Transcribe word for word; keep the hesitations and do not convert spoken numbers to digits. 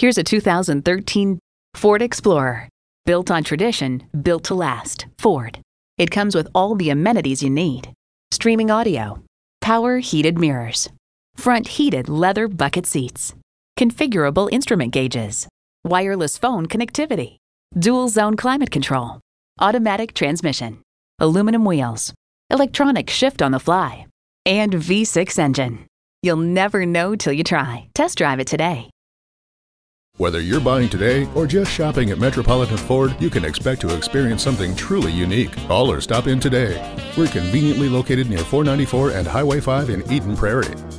Here's a two thousand thirteen Ford Explorer. Built on tradition, built to last, Ford. It comes with all the amenities you need. Streaming audio, power heated mirrors, front heated leather bucket seats, configurable instrument gauges, wireless phone connectivity, dual zone climate control, automatic transmission, aluminum wheels, electronic shift on the fly, and V six engine. You'll never know till you try. Test drive it today. Whether you're buying today or just shopping at Metropolitan Ford, you can expect to experience something truly unique. Call or stop in today. We're conveniently located near four ninety-four and Highway five in Eden Prairie.